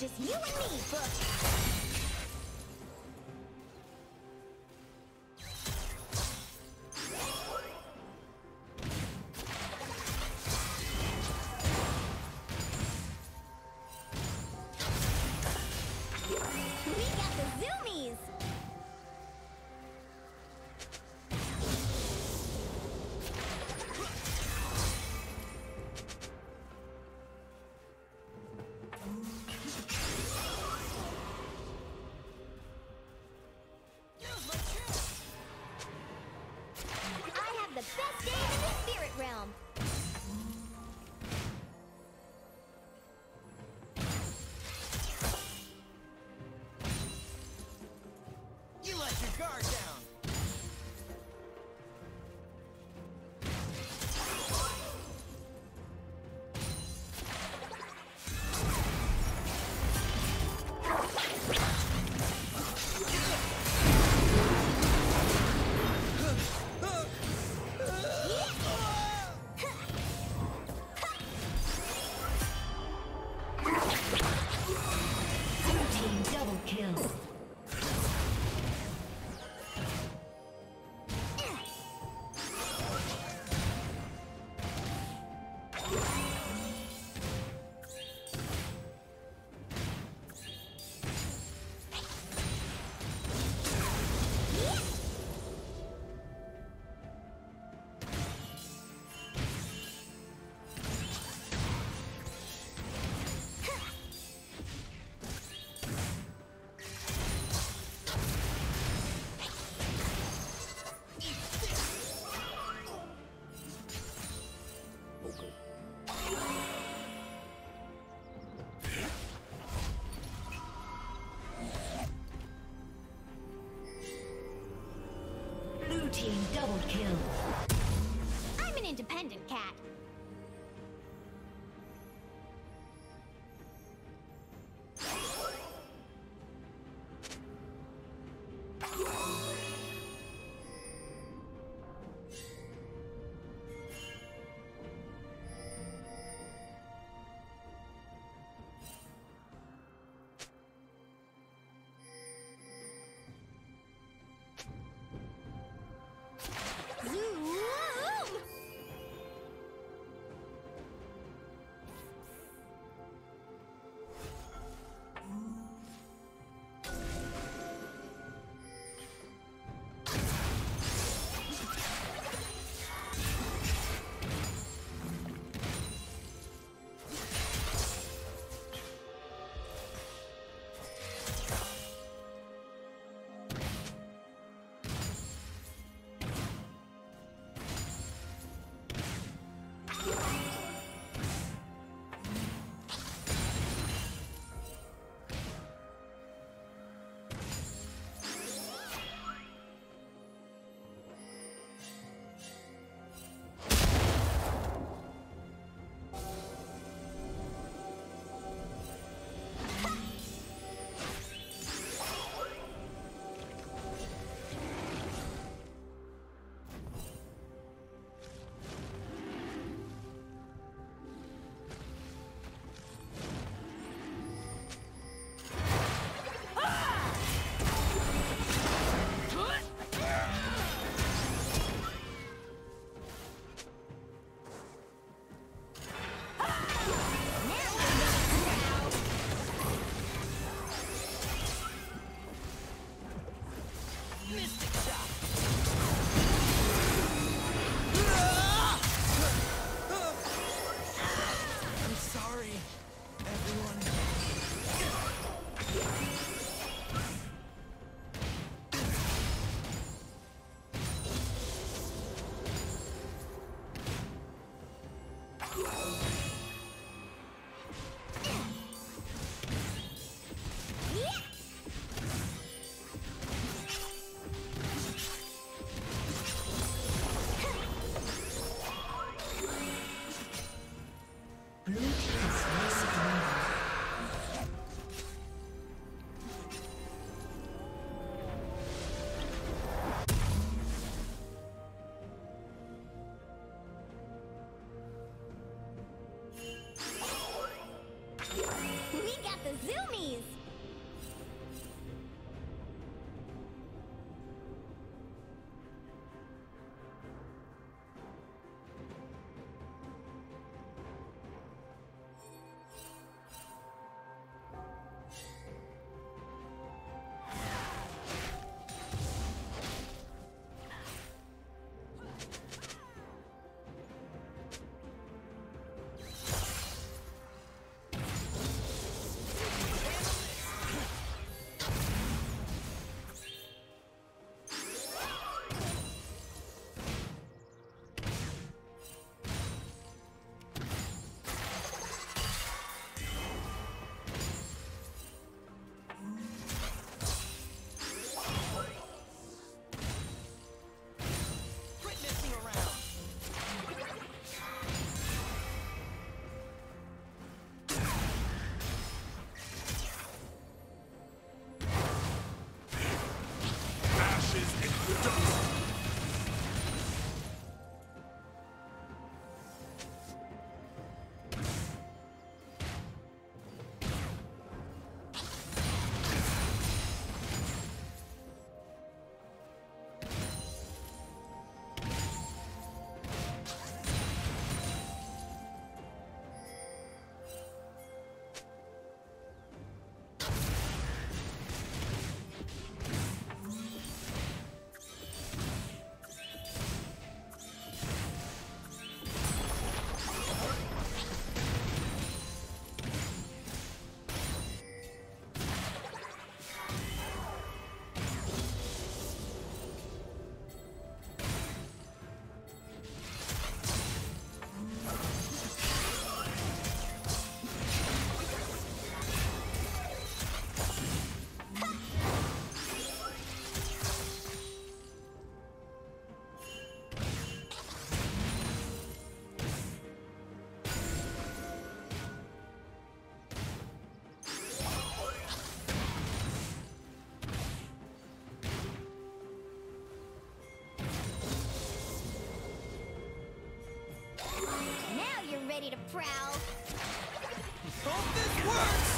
Just you and me, Butch. Guard down! Double kill. I'm an independent cat. got the zoomies! Ready to prowl. Hope this works!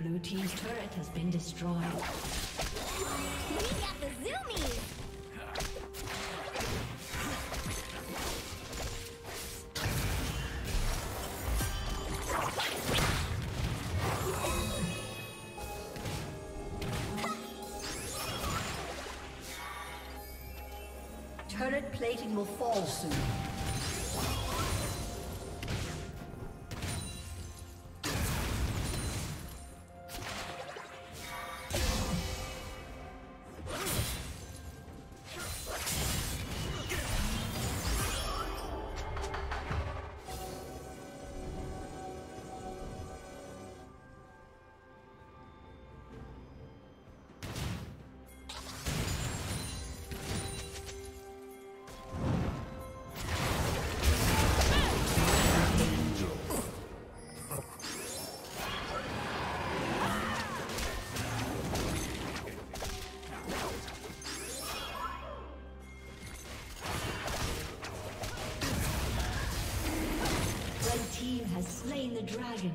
Blue team's turret has been destroyed. We got the zoomies! Turret plating will fall soon. The dragon.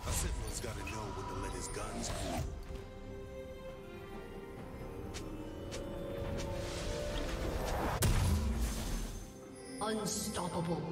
A sentinel's gotta know when to let his guns cool. Unstoppable.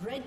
Red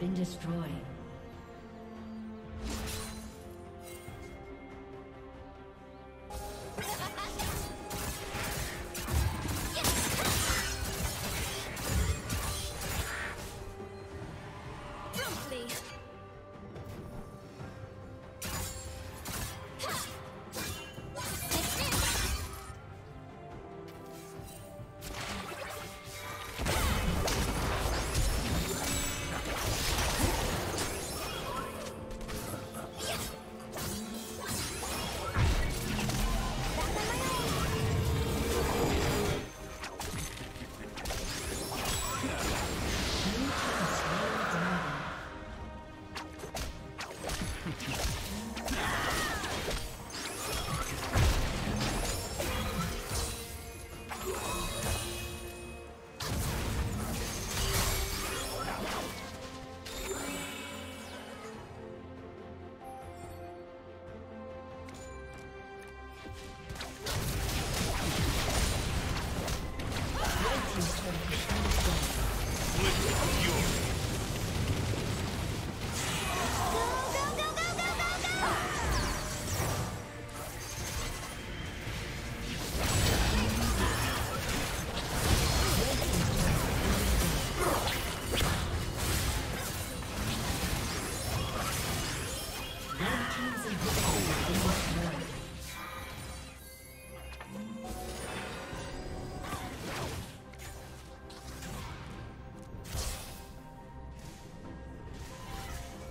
been destroyed.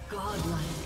Godlike.